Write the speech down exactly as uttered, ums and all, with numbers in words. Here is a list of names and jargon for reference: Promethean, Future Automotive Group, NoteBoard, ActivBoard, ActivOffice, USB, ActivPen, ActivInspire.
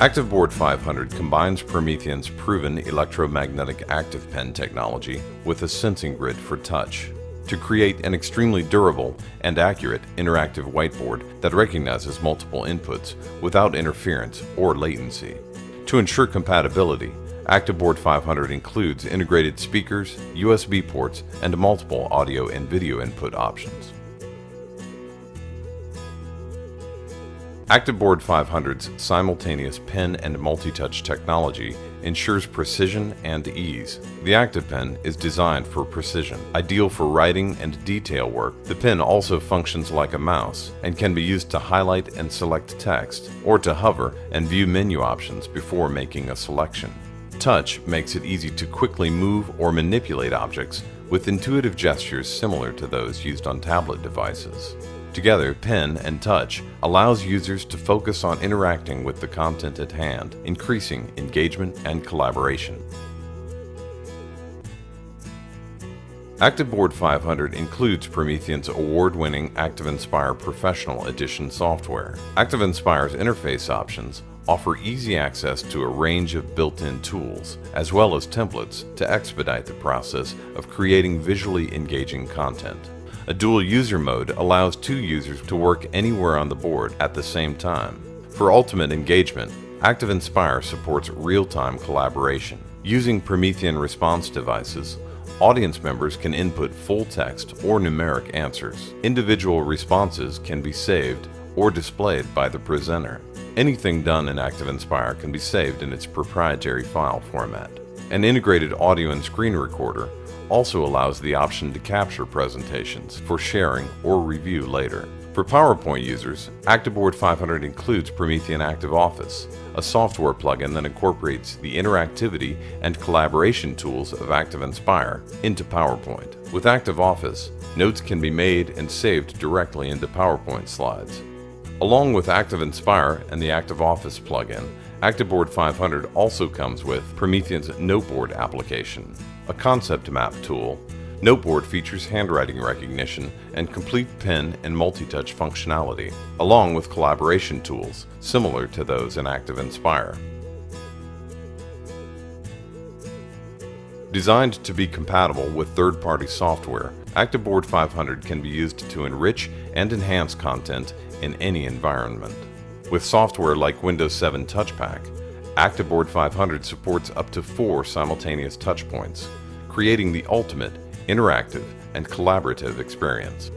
ActivBoard five hundred combines Promethean's proven electromagnetic ActivPen technology with a sensing grid for touch to create an extremely durable and accurate interactive whiteboard that recognizes multiple inputs without interference or latency. To ensure compatibility, ActivBoard five hundred includes integrated speakers, U S B ports, and multiple audio and video input options. ActivBoard five hundred's simultaneous pen and multi-touch technology ensures precision and ease. The ActivPen is designed for precision, ideal for writing and detail work. The pen also functions like a mouse and can be used to highlight and select text, or to hover and view menu options before making a selection. Touch makes it easy to quickly move or manipulate objects with intuitive gestures similar to those used on tablet devices. Together, Pen and Touch allows users to focus on interacting with the content at hand, increasing engagement and collaboration. ActivBoard five hundred includes Promethean's award-winning ActivInspire Professional Edition software. ActivInspire's interface options offer easy access to a range of built-in tools, as well as templates to expedite the process of creating visually engaging content. A dual user mode allows two users to work anywhere on the board at the same time. For ultimate engagement, ActivInspire supports real-time collaboration. Using Promethean response devices, audience members can input full text or numeric answers. Individual responses can be saved or displayed by the presenter. Anything done in ActivInspire can be saved in its proprietary file format. An integrated audio and screen recorder also allows the option to capture presentations for sharing or review later. For PowerPoint users, ActivBoard five hundred includes Promethean ActivOffice, a software plugin that incorporates the interactivity and collaboration tools of ActivInspire into PowerPoint. With ActivOffice, notes can be made and saved directly into PowerPoint slides. Along with ActivInspire and the ActivOffice plugin, ActivBoard five hundred also comes with Promethean's NoteBoard application, a concept map tool. NoteBoard features handwriting recognition and complete pen and multi-touch functionality, along with collaboration tools similar to those in ActivInspire. Designed to be compatible with third-party software, ActivBoard five hundred can be used to enrich and enhance content in any environment. With software like Windows seven Touchpack, ActivBoard five hundred supports up to four simultaneous touchpoints, creating the ultimate interactive and collaborative experience.